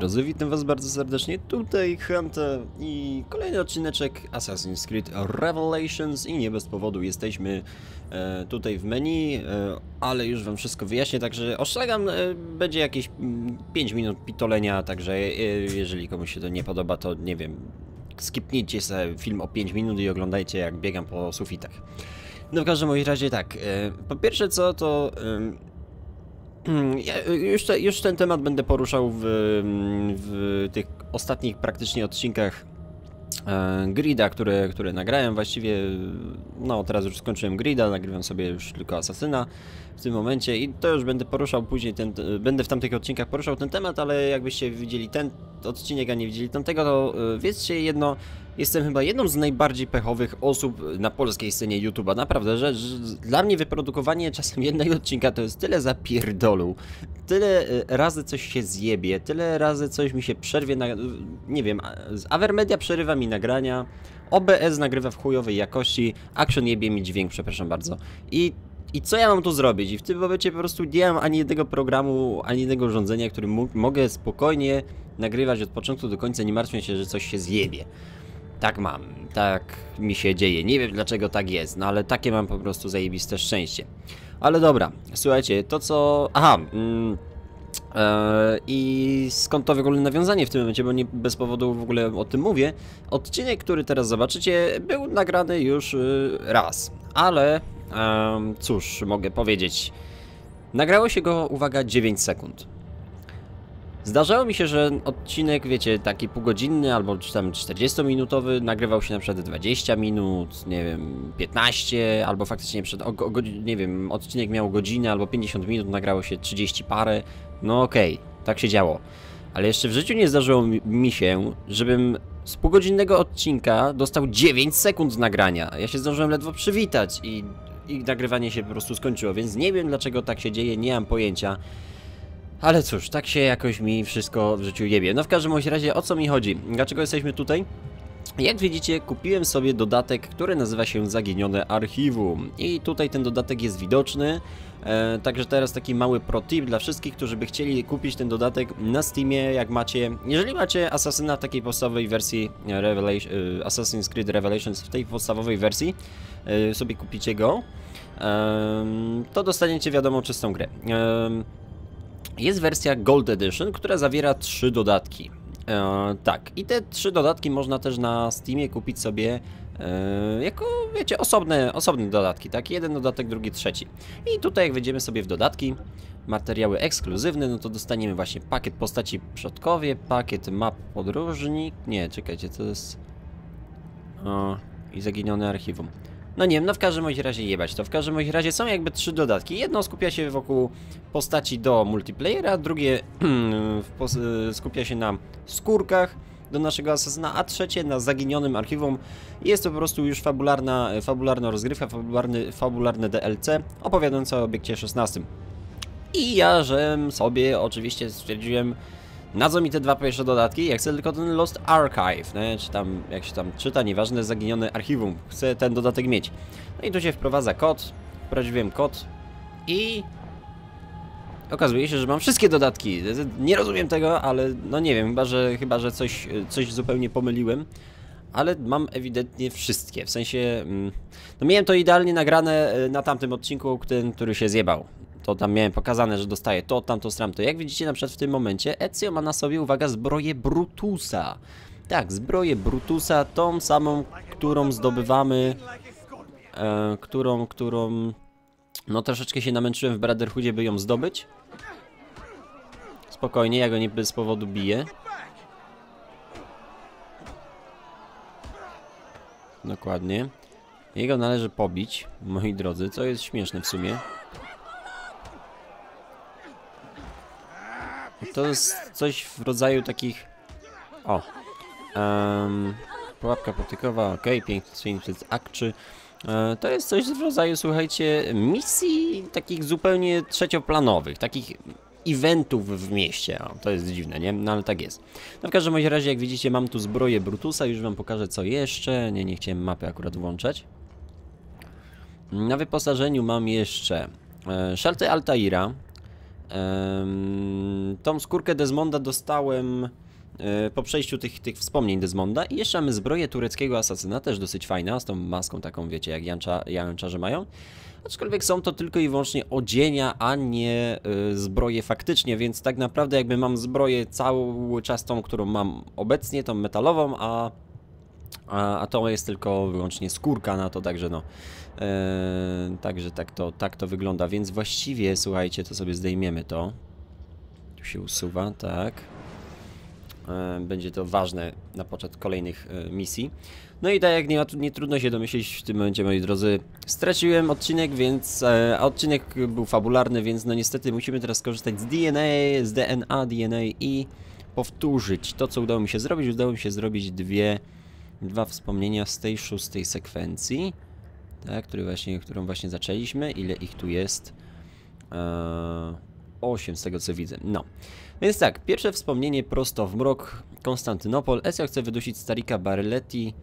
Drodzy, witam was bardzo serdecznie, tutaj Hunter i kolejny odcineczek Assassin's Creed Revelations i nie bez powodu jesteśmy tutaj w menu, ale już wam wszystko wyjaśnię, także ostrzegam, będzie jakieś 5 minut pitolenia, także jeżeli komuś się to nie podoba, to nie wiem, skipnijcie sobie film o 5 minut i oglądajcie jak biegam po sufitach. No w każdym razie tak, po pierwsze co to... Ja już ten temat będę poruszał w tych ostatnich praktycznie odcinkach Grida, które nagrałem właściwie, no teraz już skończyłem Grida, nagrywam sobie już tylko Asasyna w tym momencie i to już będę poruszał później, będę w tamtych odcinkach poruszał ten temat, ale jakbyście widzieli ten odcinek, a nie widzieli tamtego, to wiedzcie jedno, jestem chyba jedną z najbardziej pechowych osób na polskiej scenie YouTube'a, naprawdę, że dla mnie wyprodukowanie czasem jednego odcinka to jest tyle zapierdolu, tyle razy coś się zjebie, tyle razy coś mi się przerwie, nie wiem, Avermedia przerywa mi nagrania, OBS nagrywa w chujowej jakości, Action jebie mi dźwięk, przepraszam bardzo. I co ja mam tu zrobić? I w tym momencie po prostu nie mam ani jednego programu, ani jednego urządzenia, którym mogę spokojnie nagrywać od początku do końca, nie martwiąc się, że coś się zjebie. Tak mam, tak mi się dzieje, nie wiem dlaczego tak jest, no ale takie mam po prostu zajebiste szczęście. Ale dobra, słuchajcie, to co... Aha, i skąd to w ogóle nawiązanie w tym momencie, bo nie bez powodu w ogóle o tym mówię. Odcinek, który teraz zobaczycie, był nagrany już raz, ale cóż mogę powiedzieć, nagrało się go, uwaga, 9 sekund. Zdarzało mi się, że odcinek, wiecie, taki półgodzinny albo czy tam 40-minutowy nagrywał się na przykład 20 minut, nie wiem, 15, albo faktycznie przed, nie wiem, odcinek miał godzinę albo 50 minut, nagrało się 30 parę, no okej, tak się działo. Ale jeszcze w życiu nie zdarzyło mi się, żebym z półgodzinnego odcinka dostał 9 sekund nagrania. Ja się zdążyłem ledwo przywitać i nagrywanie się po prostu skończyło, więc nie wiem dlaczego tak się dzieje, nie mam pojęcia. Ale cóż, tak się jakoś mi wszystko w życiu jebie. No w każdym razie, o co mi chodzi? Dlaczego jesteśmy tutaj? Jak widzicie, kupiłem sobie dodatek, który nazywa się Zaginione Archiwum. I tutaj ten dodatek jest widoczny. Także teraz taki mały pro tip dla wszystkich, którzy by chcieli kupić ten dodatek na Steamie, jak macie... Jeżeli macie Assassina w takiej podstawowej wersji Assassin's Creed Revelations, w tej podstawowej wersji, sobie kupicie go, to dostaniecie, wiadomo, czystą grę. Jest wersja Gold Edition, która zawiera 3 dodatki. Tak, i te 3 dodatki można też na Steamie kupić sobie jako, wiecie, osobne dodatki, tak? Jeden dodatek, drugi, trzeci. I tutaj jak wejdziemy sobie w dodatki, materiały ekskluzywne, no to dostaniemy właśnie pakiet postaci Przodkowie, pakiet map podróżnik, nie, czekajcie, to jest... i zaginione archiwum. No nie wiem, no w każdym razie jebać to. W każdym razie są jakby 3 dodatki. Jedno skupia się wokół postaci do multiplayera, drugie skupia się na skórkach do naszego asasyna, a trzecie na zaginionym archiwum. Jest to po prostu już fabularna rozgrywka, fabularne DLC opowiadające o obiekcie 16. I ja, żem sobie oczywiście stwierdziłem, na co mi te 2 pierwsze dodatki? Ja chcę tylko ten Lost Archive, nie? Czy tam, jak się tam czyta, nieważne, zaginione archiwum. Chcę ten dodatek mieć. No i tu się wprowadza kod, wprowadziłem kod i... okazuje się, że mam wszystkie dodatki. Nie rozumiem tego, ale no nie wiem, chyba że coś zupełnie pomyliłem. Ale mam ewidentnie wszystkie, w sensie... no miałem to idealnie nagrane na tamtym odcinku, ten, który się zjebał. To tam miałem pokazane, że dostaję to, tamto, stramto. Jak widzicie, na przykład w tym momencie Ezio ma na sobie, uwaga, zbroję Brutusa. Tak, zbroję Brutusa, tą samą, którą zdobywamy, którą... No troszeczkę się namęczyłem w Brotherhoodzie, by ją zdobyć. Spokojnie, ja go nie bez powodu biję. Dokładnie. Jego należy pobić, moi drodzy, co jest śmieszne w sumie. To jest coś w rodzaju takich... O! Pułapka patykowa, ok, 500 akczy. To jest coś w rodzaju, słuchajcie, misji takich zupełnie trzecioplanowych, takich eventów w mieście. O, to jest dziwne, nie? No ale tak jest. No w każdym razie, jak widzicie, mam tu zbroję Brutusa, już wam pokażę co jeszcze. Nie chciałem mapy akurat włączać. Na wyposażeniu mam jeszcze szarty Altaira. Tą skórkę Desmonda dostałem po przejściu tych wspomnień Desmonda. I jeszcze mamy zbroję tureckiego asasyna, też dosyć fajna, z tą maską taką, wiecie, jak janczarze mają. Aczkolwiek są to tylko i wyłącznie odzienia, a nie zbroje faktycznie, więc tak naprawdę jakby mam zbroję cały czas tą, którą mam obecnie, tą metalową, a to jest tylko wyłącznie skórka na to, także no. Także tak to wygląda, więc właściwie, słuchajcie, to sobie zdejmiemy to. Tu się usuwa, tak. Będzie to ważne na początku kolejnych misji. No i tak jak nie trudno się domyślić, w tym momencie, moi drodzy, straciłem odcinek, więc odcinek był fabularny, więc no niestety musimy teraz skorzystać z DNA i powtórzyć to, co udało mi się zrobić. Udało mi się zrobić dwa wspomnienia z tej 6. sekwencji, tak, którą właśnie zaczęliśmy. Ile ich tu jest? 8 z tego co widzę. No, więc tak, pierwsze wspomnienie prosto w mrok, Konstantynopol. Ezio chce wydusić Tarika Barletti,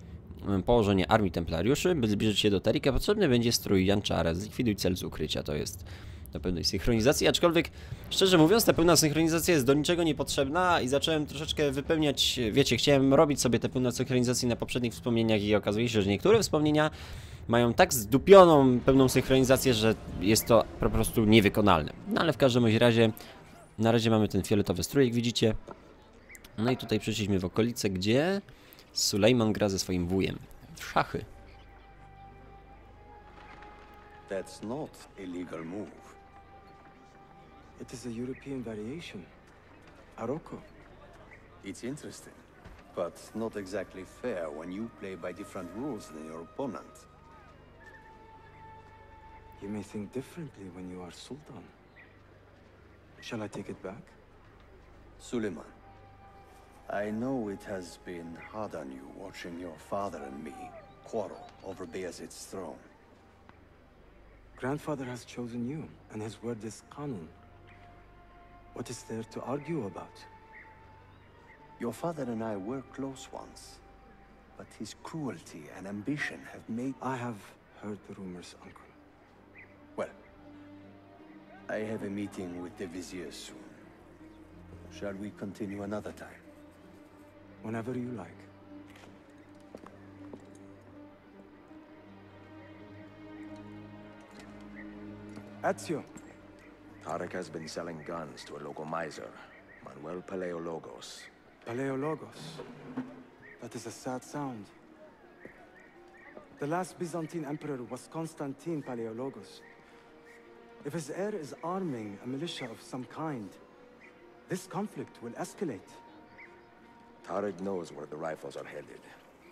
położenie armii templariuszy. By zbliżyć się do Tarika, potrzebny będzie strój janczara. Zlikwiduj cel z ukrycia. To jest na pewnej synchronizacji, aczkolwiek szczerze mówiąc ta pełna synchronizacja jest do niczego niepotrzebna i zacząłem troszeczkę wypełniać, wiecie, chciałem robić sobie tę pełną synchronizację na poprzednich wspomnieniach i okazuje się, że niektóre wspomnienia mają tak zdupioną pełną synchronizację, że jest to po prostu niewykonalne. No ale w każdym razie na razie mamy ten fioletowy strój, jak widzicie. No i tutaj przyszliśmy w okolice, gdzie Suleiman gra ze swoim wujem w szachy. That's not a legal move. It is a European variation. Aroko. It's interesting, but not exactly fair when you play by different rules than your opponent. You may think differently when you are Sultan. Shall I take it back? Suleiman, I know it has been hard on you watching your father and me quarrel over Bayezid's throne. Grandfather has chosen you, and his word is canon. What is there to argue about? Your father and I were close once, but his cruelty and ambition have made... I have heard the rumors, uncle. Well, I have a meeting with the vizier soon. Shall we continue another time? Whenever you like. Ezio. Tarik has been selling guns to a local miser, Manuel Paleologos. Paleologos? That is a sad sound. The last Byzantine emperor was Constantine Paleologos. If his heir is arming a militia of some kind, this conflict will escalate. Tarik knows where the rifles are headed.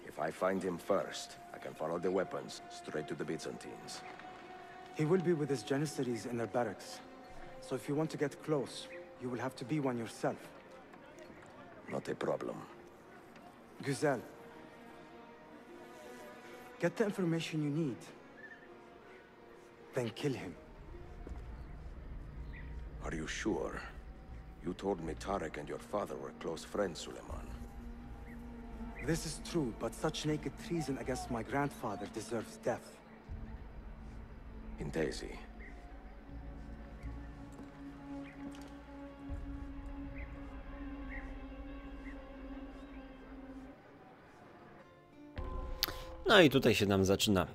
If I find him first, I can follow the weapons straight to the Byzantines. He will be with his Janissaries in their barracks. So if you want to get close, you will have to be one yourself. Not a problem. Güzel. Get the information you need. Then kill him. Are you sure? You told me Tarik and your father were close friends, Suleiman. This is true, but such naked treason against my grandfather deserves death. In Daisy. No i tutaj się nam zaczyna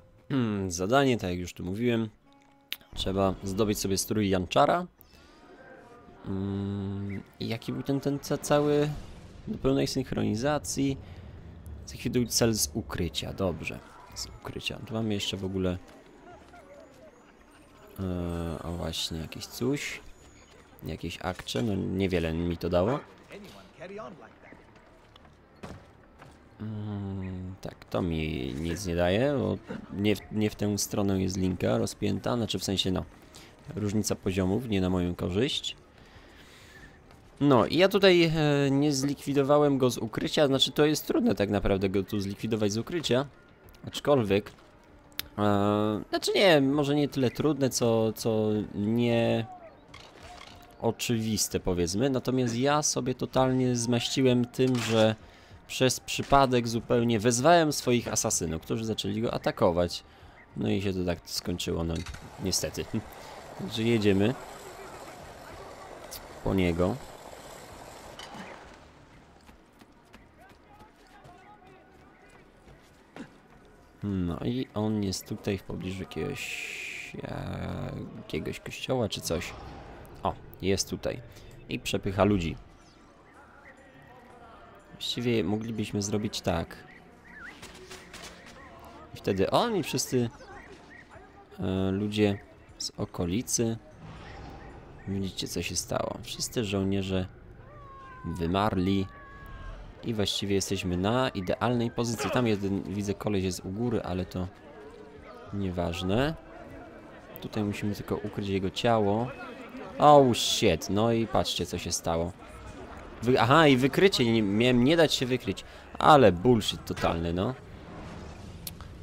zadanie, tak jak już tu mówiłem. Trzeba zdobyć sobie strój janczara. I jaki był ten cały do pełnej synchronizacji? Zlikwiduj cel z ukrycia, dobrze. Z ukrycia. Tu mamy jeszcze w ogóle... o właśnie, jakieś coś. Jakieś akcje, no niewiele mi to dało. Tak, to mi nic nie daje, bo nie w tę stronę jest linka rozpięta, znaczy w sensie no, różnica poziomów, nie na moją korzyść. No i ja tutaj nie zlikwidowałem go z ukrycia, znaczy to jest trudne tak naprawdę go tu zlikwidować z ukrycia, aczkolwiek... znaczy nie, może nie tyle trudne, co nie oczywiste, powiedzmy. Natomiast ja sobie totalnie zmaściłem tym, że przez przypadek zupełnie wezwałem swoich asasynów, którzy zaczęli go atakować. No i się to tak skończyło, no niestety. Także jedziemy. po niego. No i on jest tutaj w pobliżu jakiegoś kościoła czy coś. O, jest tutaj. I przepycha ludzi. Właściwie moglibyśmy zrobić tak. I wtedy oni wszyscy ludzie z okolicy. Widzicie, co się stało. Wszyscy żołnierze wymarli. I właściwie jesteśmy na idealnej pozycji. Tam jeden, widzę, koleś jest u góry, ale to nieważne. Tutaj musimy tylko ukryć jego ciało. Oh shit, no i patrzcie, co się stało. Aha, i wykrycie, miałem nie dać się wykryć. Ale bullshit totalny, no.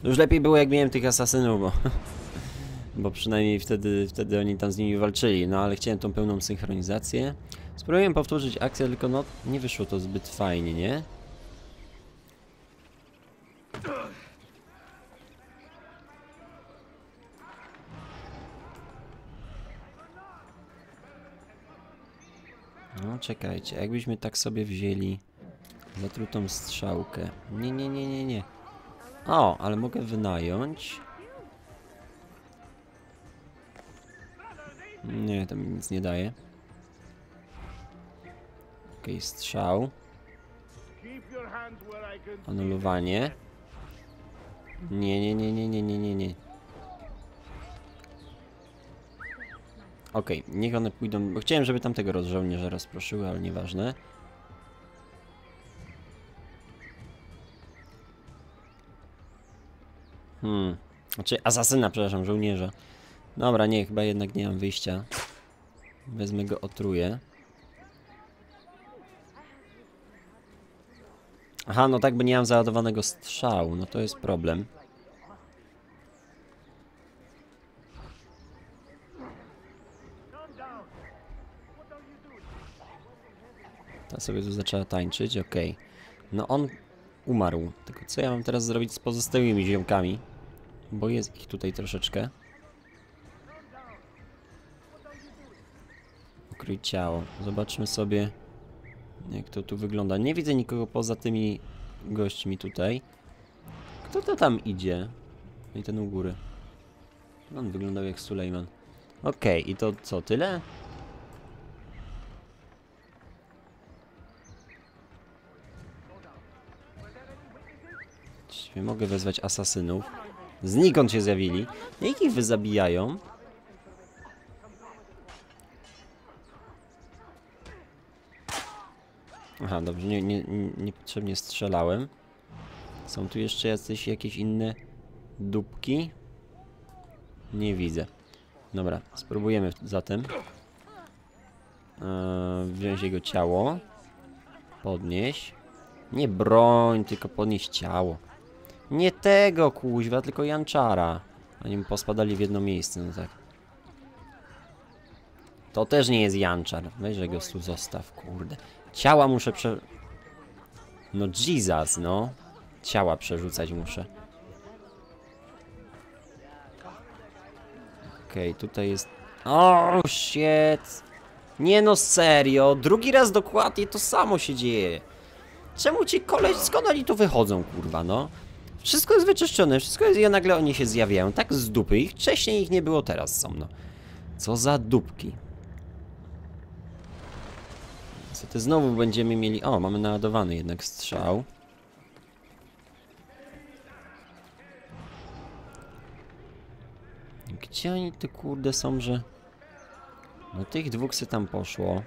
Już lepiej było, jak miałem tych asasynów, bo przynajmniej wtedy oni tam z nimi walczyli. No ale chciałem tą pełną synchronizację. Spróbowałem powtórzyć akcję, tylko no nie wyszło to zbyt fajnie, nie? No czekajcie, jakbyśmy tak sobie wzięli zatrutą strzałkę. Nie. O, ale mogę wynająć. Nie, to mi nic nie daje. Okej, strzał. Anulowanie. Nie. Okej, niech one pójdą, bo chciałem, żeby tamtego żołnierza rozproszyły, ale nieważne. Znaczy asasyna, przepraszam, żołnierza. Dobra, nie, chyba jednak nie mam wyjścia. Wezmę go, otruję. Aha, no tak, by nie mam załadowanego strzału, no to jest problem. Ta sobie tu zaczęła tańczyć, okej. No on umarł, tylko co ja mam teraz zrobić z pozostałymi ziomkami? Bo jest ich tutaj troszeczkę. Ukryj ciało, zobaczmy sobie, jak to tu wygląda. Nie widzę nikogo poza tymi gośćmi tutaj. Kto to tam idzie? I ten u góry. On wyglądał jak Suleiman. Okej, i to co, tyle? Czyli mogę wezwać asasynów. Znikąd się zjawili. Jak ich wyzabijają? Aha, dobrze, niepotrzebnie strzelałem. Są tu jeszcze jakieś inne dupki? Nie widzę. Dobra, spróbujemy zatem wziąć jego ciało. Podnieść. Nie broń, tylko podnieść ciało. Nie tego kuźwa, tylko janczara. Oni pospadali w jedno miejsce, no tak. To też nie jest janczar. Weź, że go tu zostaw, kurde. Ciała muszę No Jesus, no. Ciała przerzucać muszę. Okej, tutaj jest... O, shit! Nie no, serio! Drugi raz dokładnie to samo się dzieje. Czemu ci koleś... Skąd oni tu wychodzą, kurwa, no? Wszystko jest wyczyszczone, wszystko jest... I nagle oni się zjawiają, tak z dupy. Ich wcześniej ich nie było, teraz są, no. Co za dupki. Niestety znowu będziemy mieli... O, mamy naładowany jednak strzał. Gdzie oni te kurde są, że... No tych dwóch se tam poszło.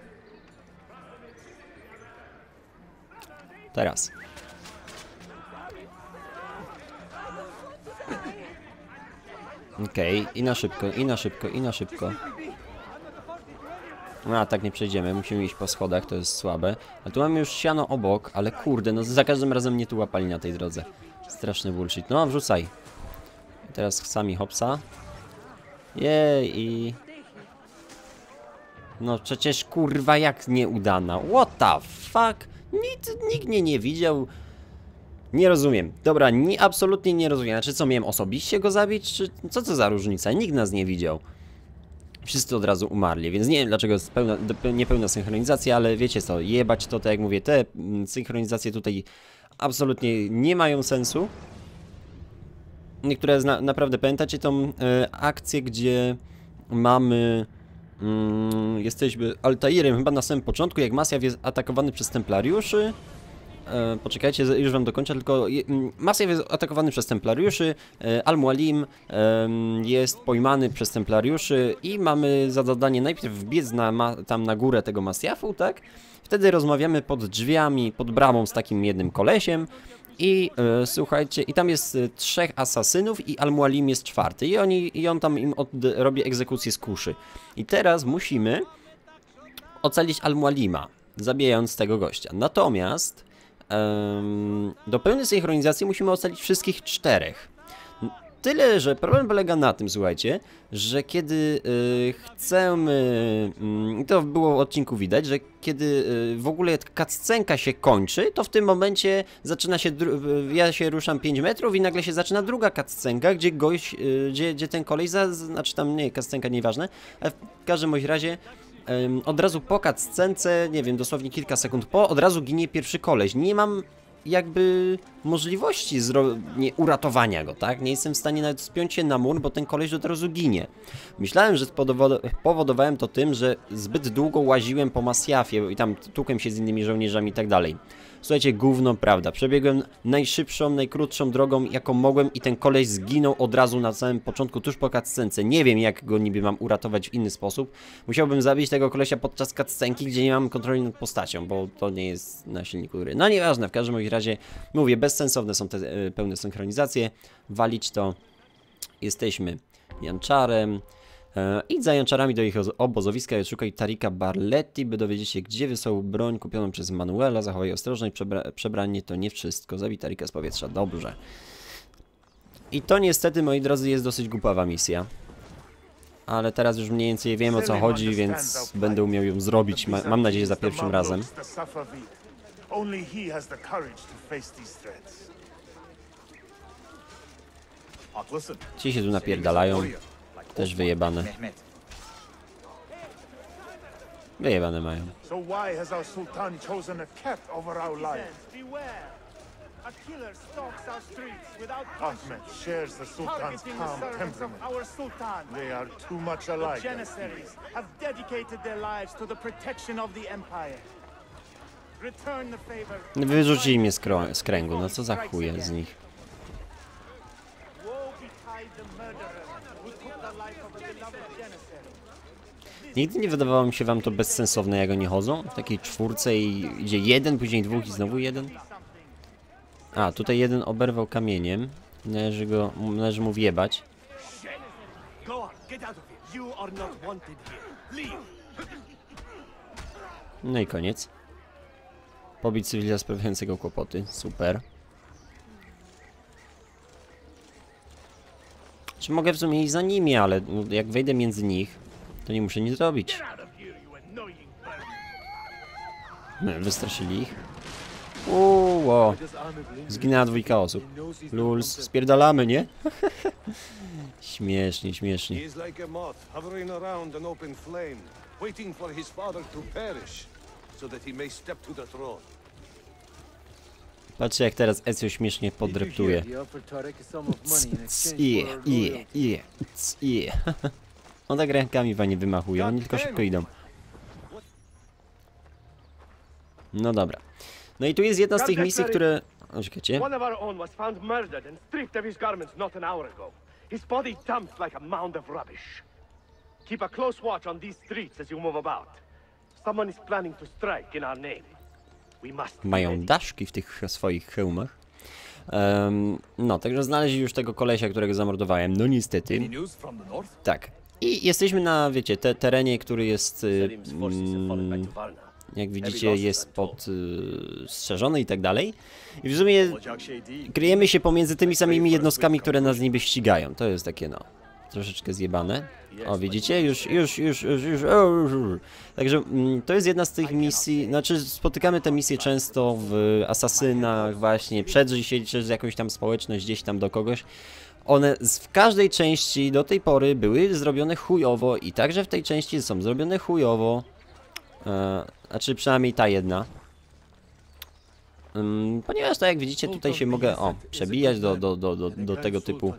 Teraz. Okej, i na szybko. A, tak nie przejdziemy, musimy iść po schodach, to jest słabe. A tu mamy już siano obok, ale kurde, no za każdym razem mnie tu łapali na tej drodze. Straszny bullshit. No, wrzucaj. Teraz sami hopsa. Jej i... No przecież kurwa jak nieudana. What the fuck? Nikt mnie nie widział. Nie rozumiem. Dobra, absolutnie nie rozumiem. Znaczy co, miałem osobiście go zabić? Czy co to za różnica? Nikt nas nie widział. wszyscy od razu umarli, więc nie wiem dlaczego jest niepełna synchronizacja, ale wiecie co, jebać to, tak jak mówię, te synchronizacje tutaj absolutnie nie mają sensu. Niektóre naprawdę, pamiętacie tą akcję, gdzie mamy... jesteśmy Altairem chyba na samym początku, jak Masyaf jest atakowany przez templariuszy. Poczekajcie, już wam dokończę, tylko Masyaf jest atakowany przez templariuszy, Al-Mualim jest pojmany przez templariuszy i mamy za zadanie najpierw wbiec na, tam na górę tego Masyafu, tak? Wtedy rozmawiamy pod drzwiami, pod bramą z takim jednym kolesiem i słuchajcie, i tam jest trzech asasynów i Al-Mualim jest czwarty i, on tam im robi egzekucję z kuszy. I teraz musimy ocalić Al-Mualima, zabijając tego gościa. Natomiast do pełnej synchronizacji musimy ocalić wszystkich czterech. Tyle, że problem polega na tym, słuchajcie, że kiedy chcemy... to było w odcinku widać, że kiedy w ogóle cutscenka się kończy, to w tym momencie zaczyna się... ja się ruszam 5 metrów i nagle się zaczyna druga cutscenka, gdzie gość... gdzie ten kolej... znaczy tam nie, cutscenka nieważne, ale w każdym bądź razie od razu po cutscence, nie wiem, dosłownie kilka sekund po, od razu ginie pierwszy koleś. Nie mam... jakby możliwości uratowania go, tak? Nie jestem w stanie nawet spiąć się na mur, bo ten koleś od razu ginie. Myślałem, że powodowałem to tym, że zbyt długo łaziłem po Masyafie i tam tłukłem się z innymi żołnierzami i tak dalej. Słuchajcie, gówno prawda. Przebiegłem najszybszą, najkrótszą drogą, jaką mogłem i ten koleś zginął od razu na samym początku, tuż po cutscence. Nie wiem, jak go niby mam uratować w inny sposób. Musiałbym zabić tego kolesia podczas cutscenki, gdzie nie mam kontroli nad postacią, bo to nie jest na silniku gry. No nieważne, w każdym razie mówię, bezsensowne są te pełne synchronizacje. Walić to. Jesteśmy janczarem. Idź za janczarami do ich obozowiska i szukaj Tarika Barletti, by dowiedzieć się, gdzie wysłał broń kupioną przez Manuela. Zachowaj ostrożność, przebranie to nie wszystko. Zabij Tarika z powietrza. Dobrze. I to niestety, moi drodzy, jest dosyć głupawa misja. Ale teraz już mniej więcej wiem, o co chodzi, więc będę umiał ją zrobić. Mam nadzieję, za pierwszym razem. Ci się tu napierdalają. Też wyjebane. Wyjebane mają. Wyrzucili mnie z kręgu, no co za chuje z nich. Nigdy nie wydawało mi się wam to bezsensowne, jak oni chodzą w takiej czwórce i idzie jeden, później dwóch i znowu jeden. A, tutaj jeden oberwał kamieniem. Należy mu wjebać. No i koniec. Pobić cywila sprawiającego kłopoty. Super. Czy mogę w sumie iść za nimi, ale jak wejdę między nich, to nie muszę nic zrobić. Wystraszyli ich. Uuu, zginęła dwójka osób. Luls, spierdalamy, nie? Śmiesznie, śmiesznie. Patrzcie, jak teraz Ezio śmiesznie podreptuje. No tak rękami wam nie wymachują, oni tylko szybko idą. No dobra. No i tu jest jedna z tych misji, które... Oczekajcie. Mają daszki w tych swoich hełmach. No, także znaleźli już tego kolesia, którego zamordowałem. No niestety. Tak. I jesteśmy na, wiecie, terenie, który jest... jak widzicie, jest podstrzeżony i tak dalej. I w sumie kryjemy się pomiędzy tymi samymi jednostkami, które nas niby ścigają. To jest takie, no, troszeczkę zjebane. O, widzicie? Już. Także to jest jedna z tych misji, znaczy spotykamy te misje często w Asasynach właśnie, przedrzyj się z jakąś tam społeczność, gdzieś tam do kogoś. One w każdej części do tej pory były zrobione chujowo i także w tej części są zrobione chujowo. Znaczy przynajmniej ta jedna. Ponieważ tak jak widzicie tutaj się mogę przebijać do tego typu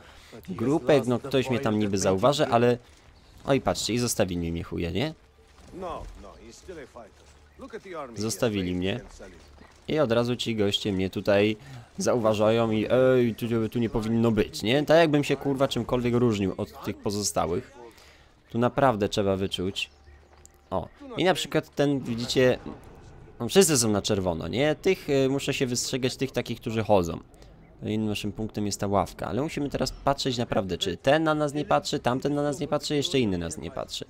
grupek. No ktoś mnie tam niby zauważy, ale... Oj patrzcie i zostawili mnie chuje, nie? Zostawili mnie. I od razu ci goście mnie tutaj zauważają i ej, tu nie powinno być, nie? Tak jakbym się kurwa czymkolwiek różnił od tych pozostałych. Tu naprawdę trzeba wyczuć. O, i na przykład ten widzicie, no wszyscy są na czerwono, nie? Tych muszę się wystrzegać, tych takich, którzy chodzą. Innym naszym punktem jest ta ławka, ale musimy teraz patrzeć naprawdę, czy ten na nas nie patrzy, tamten na nas nie patrzy, jeszcze inny nas nie patrzy.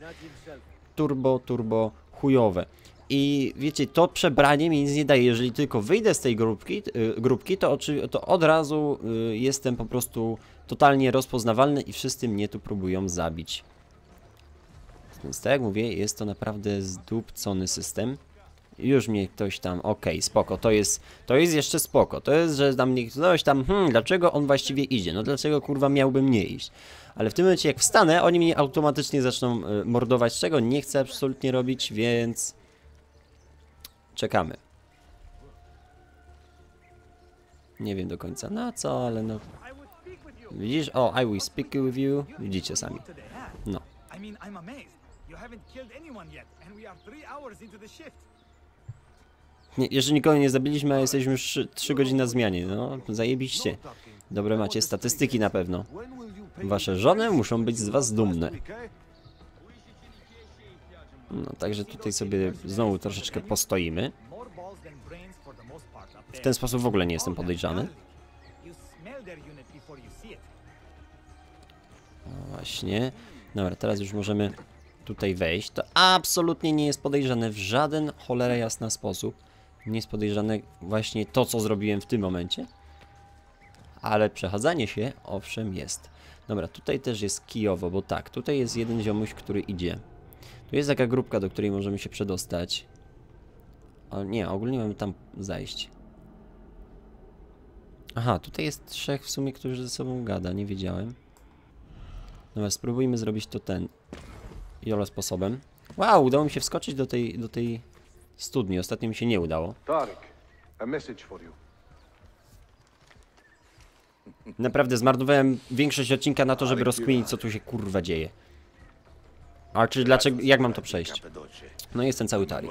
Turbo chujowe. I wiecie, to przebranie mi nic nie daje, jeżeli tylko wyjdę z tej grupki to od razu jestem po prostu totalnie rozpoznawalny i wszyscy mnie tu próbują zabić. Więc tak jak mówię, jest to naprawdę zdupcony system. Już mnie ktoś tam, okej, spoko, to jest jeszcze spoko, to jest, że tam mnie ktoś tam, dlaczego on właściwie idzie, no dlaczego kurwa miałbym nie iść. Ale w tym momencie jak wstanę, oni mnie automatycznie zaczną mordować, czego nie chcę absolutnie robić, więc... Czekamy. Nie wiem do końca na co, ale no... Widzisz? I will speak with you. Widzicie sami. No. Nie, jeszcze nikogo nie zabiliśmy, a jesteśmy już 3 godziny na zmianie. No, zajebiście. Dobre macie statystyki na pewno. Wasze żony muszą być z was dumne. No, także tutaj sobie znowu troszeczkę postoimy. W ten sposób w ogóle nie jestem podejrzany. No właśnie. Dobra, teraz już możemy tutaj wejść. To absolutnie nie jest podejrzane w żaden cholera jasna sposób. Nie jest podejrzane właśnie to, co zrobiłem w tym momencie. Ale przechadzanie się, owszem, jest. Dobra, tutaj też jest kijowo, bo tak, tutaj jest jeden ziomuś, który idzie. Tu jest taka grupka, do której możemy się przedostać. O nie, ogólnie mamy tam zajść. Aha, tutaj jest 3 w sumie, którzy ze sobą gada, nie wiedziałem. Dobra, spróbujmy zrobić to ten jolo sposobem. Wow, udało mi się wskoczyć do tej studni, ostatnio mi się nie udało. Tarik, a message for you. Naprawdę zmarnowałem większość odcinka na to, żeby rozkminić, co tu się kurwa dzieje. A czy dlaczego, jak mam to przejść? No jest ten cały Tarik.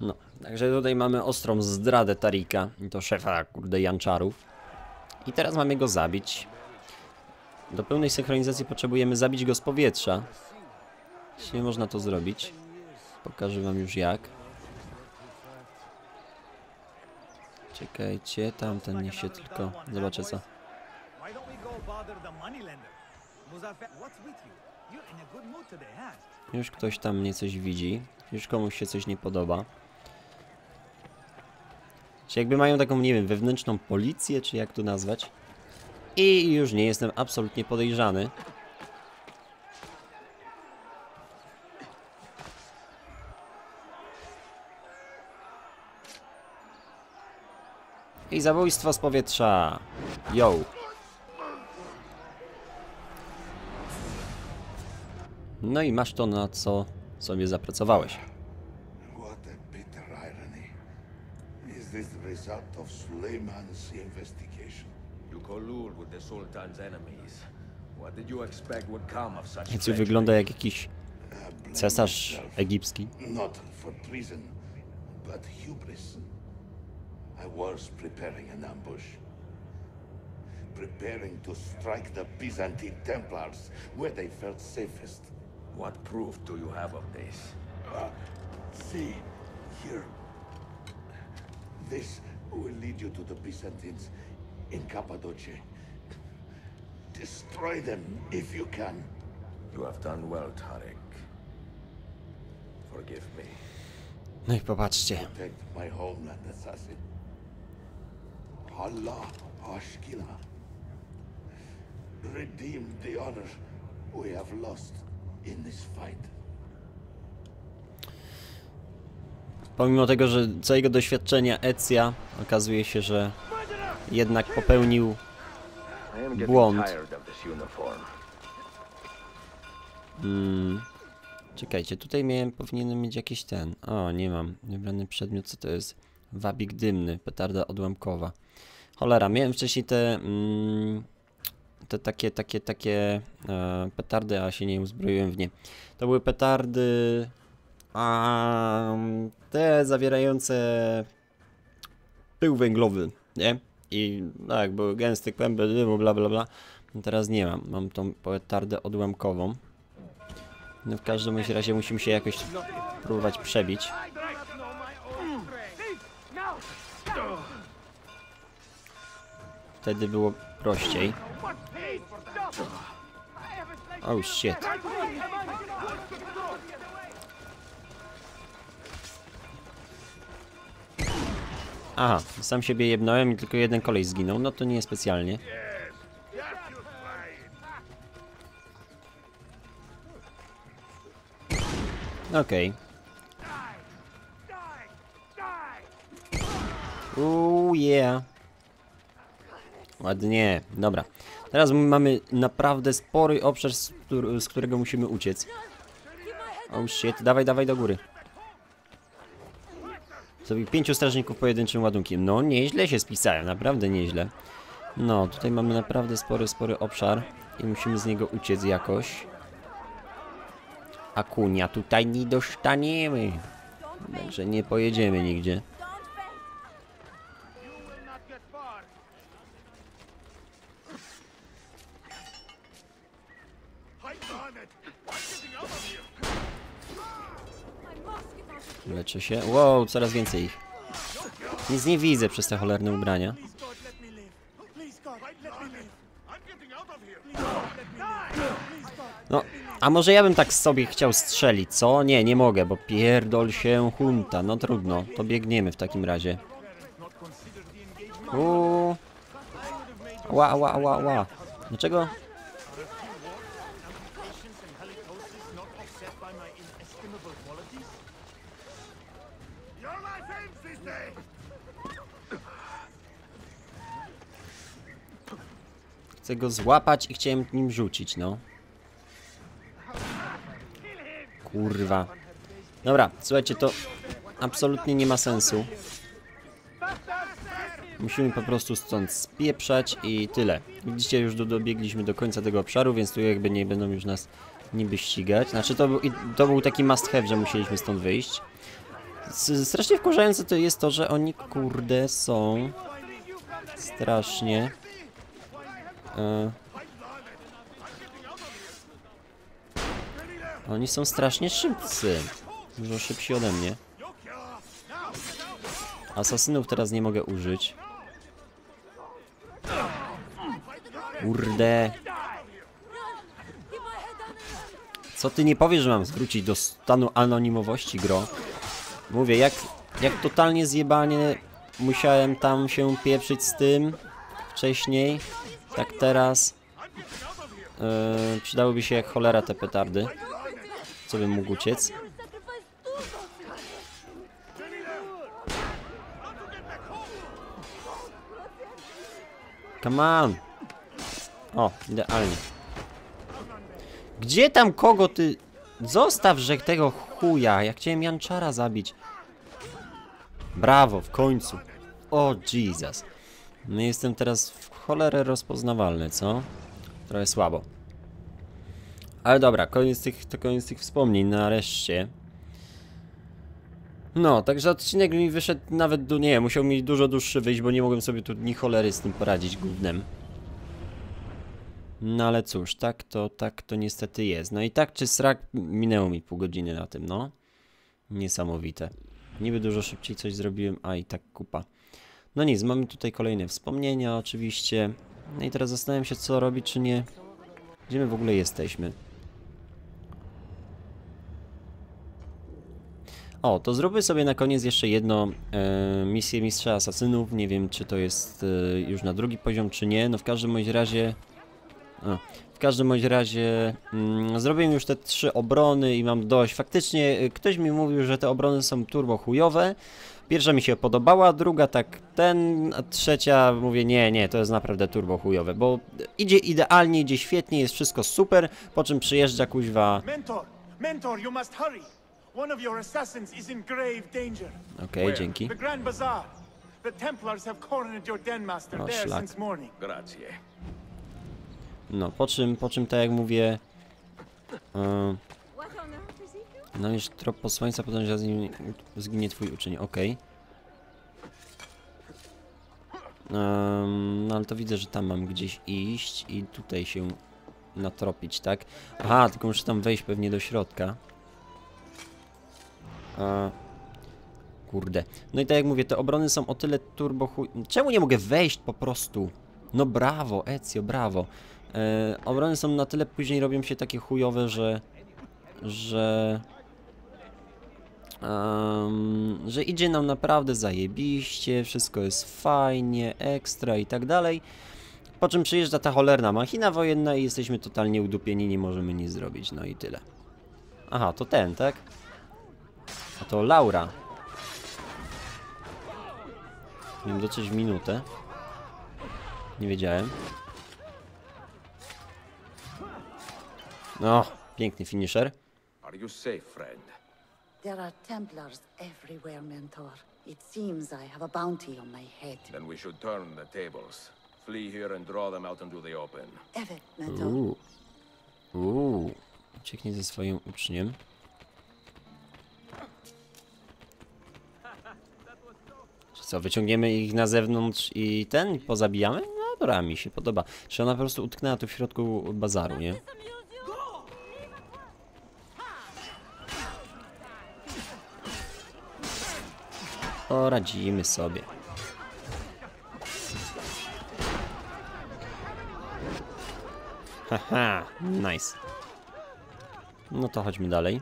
No, także tutaj mamy ostrą zdradę Tarika, i to szefa, kurde, janczarów. I teraz mamy go zabić. Do pełnej synchronizacji potrzebujemy zabić go z powietrza. Jeśli można to zrobić. Pokażę wam już jak. Czekajcie, tamten niech się tylko... Zobaczę co. Już ktoś tam mnie coś widzi. Już komuś się coś nie podoba. Czy jakby mają taką, nie wiem, wewnętrzną policję, czy jak to nazwać? I już nie jestem absolutnie podejrzany. I zabójstwo z powietrza. Yo. No i masz to, na co sobie zapracowałeś. Więc wygląda jak jakiś cesarz egipski. In Cappadocia. Destroy them if you can. You have done well, Tarik. Forgive me. No i popatrzcie. Protect my homeland, assassin. Allah Ashkina. Redeem the honor we have lost in this fight. Pomimo tego, że całego doświadczenia Ezja, okazuje się, że jednak popełnił błąd. Czekajcie, tutaj powinienem mieć jakiś ten. O, nie mam. Wybrany przedmiot, co to jest? Wabik dymny, petarda odłamkowa. Cholera, miałem wcześniej te takie petardy, a się nie uzbroiłem w nie. To były petardy... A te zawierające pył węglowy, nie? I tak, był gęsty kłęby dymu, bla bla bla. Teraz nie mam, mam tą petardę odłamkową. No w każdym razie musimy się jakoś próbować przebić. Wtedy było prościej. Oh shit. Aha, sam siebie jebnąłem i tylko jeden koleś zginął, no to nie specjalnie. Okej. Uuu, yeah. Ładnie, dobra. Teraz mamy naprawdę spory obszar, z którego musimy uciec. Oh shit, dawaj, dawaj do góry. Zrobił 5 strażników pojedynczym ładunkiem. No, nieźle się spisałem, naprawdę nieźle. No, tutaj mamy naprawdę spory obszar i musimy z niego uciec jakoś. A kunia tutaj nie dostaniemy. Także nie pojedziemy nigdzie. Leczę się. Wow, coraz więcej ich. Nic nie widzę przez te cholerne ubrania. No, a może ja bym tak sobie chciał strzelić, co? Nie, nie mogę, bo pierdol się hunta. No trudno, to biegniemy w takim razie. Uuu. Ła, ła, ła, ła. Dlaczego? Chcę go złapać i chciałem nim rzucić, no. Kurwa. Dobra, słuchajcie, to absolutnie nie ma sensu. Musimy po prostu stąd spieprzać i tyle. Widzicie, już dobiegliśmy do końca tego obszaru, więc tu jakby nie będą już nas niby ścigać. Znaczy, to był taki must have, że musieliśmy stąd wyjść. Strasznie wkurzające to jest to, że oni, kurde, są strasznie... Oni są strasznie szybcy. Dużo szybsi ode mnie. Asasynów teraz nie mogę użyć. Kurde. Co ty nie powiesz, że mam zwrócić do stanu anonimowości, gro? Mówię, jak totalnie zjebanie musiałem tam się pieprzyć z tym wcześniej. Tak teraz przydałyby się jak cholera te petardy, co bym mógł uciec. Come on! O, idealnie. Gdzie tam kogo ty... Zostaw, że tego chuja, ja chciałem Janczara zabić. Brawo, w końcu. O, Jesus. No jestem teraz w cholerę rozpoznawalny, co? Trochę słabo. Ale dobra, koniec tych wspomnień, nareszcie. No, także odcinek mi wyszedł nawet do... Nie, musiał mi dużo dłuższy wyjść, bo nie mogłem sobie tu ni cholery z tym poradzić gównem. No ale cóż, tak to niestety jest. No i tak czy srak minęło mi pół godziny na tym, no. Niesamowite. Niby dużo szybciej coś zrobiłem, a i tak kupa. No nic, mamy tutaj kolejne wspomnienia oczywiście. No i teraz zastanawiam się, co robić, czy nie. Gdzie my w ogóle jesteśmy? O, to zróbmy sobie na koniec jeszcze jedną misję Mistrza Asasynów. Nie wiem, czy to jest już na drugi poziom, czy nie. No w każdym bądź razie... zrobiłem już te 3 obrony i mam dość. Faktycznie ktoś mi mówił, że te obrony są turbo chujowe. Pierwsza mi się podobała, druga tak ten, a trzecia mówię nie, to jest naprawdę turbo chujowe, bo idzie idealnie, idzie świetnie, jest wszystko super, po czym przyjeżdża kuźwa... Mentor, you must hurry. One of your assassins is in grave danger. Okej, dzięki. The Grand Bazaar. The Templars have cornered your den master there since morning. Grazie. No, po czym tak jak mówię... Namierz trop pod słońca, potem że z nim zginie twój uczeń, okej. No ale to widzę, że tam mam gdzieś iść i tutaj się natropić, tak? Aha, tylko muszę tam wejść pewnie do środka. Kurde. No i tak jak mówię, te obrony są o tyle turbo chuj... Czemu nie mogę wejść po prostu? No brawo, Ezio, brawo. Obrony są na tyle, później robią się takie chujowe, że idzie nam naprawdę zajebiście, wszystko jest fajnie, ekstra i tak dalej. Po czym przyjeżdża ta cholerna machina wojenna i jesteśmy totalnie udupieni, nie możemy nic zrobić, no i tyle. Aha, to ten, tak? A to Laura. Miałem dotrzeć w minutę. Nie wiedziałem. No, piękny finisher. Are you safe, friend? There are Templars everywhere, Mentor. It seems I have a bounty on my head. Then we should turn the tables. Flee here and draw them out into the open. Evet, Mentor. Ucieknij ze swoim uczniem. Czy co, wyciągniemy ich na zewnątrz i ten pozabijamy? No dobra, mi się podoba. Czy ona po prostu utknęła tu w środku bazaru, nie? Poradzimy sobie. Haha, nice. No to chodźmy dalej.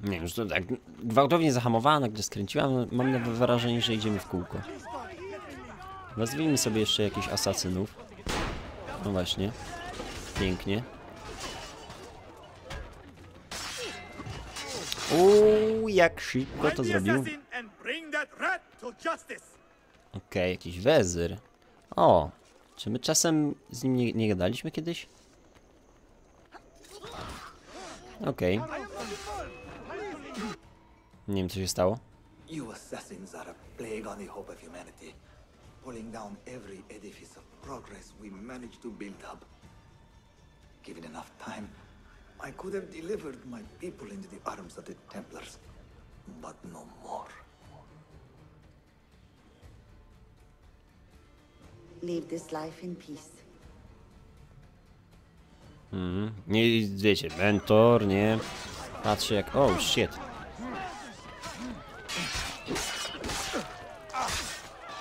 Nie wiem, już to tak gwałtownie zahamowana, gdy skręciłam, mam nawet wrażenie, że idziemy w kółko. Nazwijmy sobie jeszcze jakichś asasynów. No właśnie. Pięknie. Uuu, jak szybko to zrobił. Okej, jakiś wezyr. O, czy my czasem z nim nie gadaliśmy kiedyś? Okej. Nie wiem, co się stało. Pulling down every edifice of progress we managed to build up. Given enough time, I could have delivered my people into the arms of the Templars, but no more. Leave this life in peace. Nie wiecie, mentor, nie? Patrzcie jak... Oh, shit.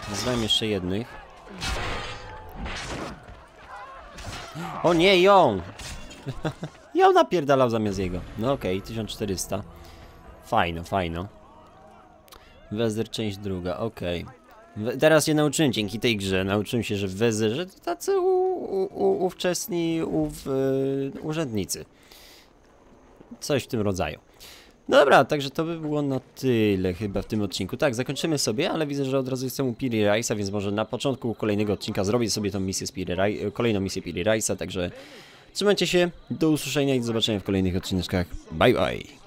Nazwałem jeszcze jednych. O nie, ją! Ją napierdalał zamiast jego. No okej, 1400. Fajno, fajno. Wezyr, część druga, okej. Teraz się nauczyłem dzięki tej grze. Nauczyłem się, że w Wezyrze to tacy ówczesni urzędnicy. Coś w tym rodzaju. Dobra, także to by było na tyle chyba w tym odcinku. Tak, zakończymy sobie, ale widzę, że od razu jestem u Piri Rice'a, więc może na początku kolejnego odcinka zrobię sobie tą misję z kolejną misję Piri Rice'a, także trzymajcie się, do usłyszenia i do zobaczenia w kolejnych odcinkach. Bye bye!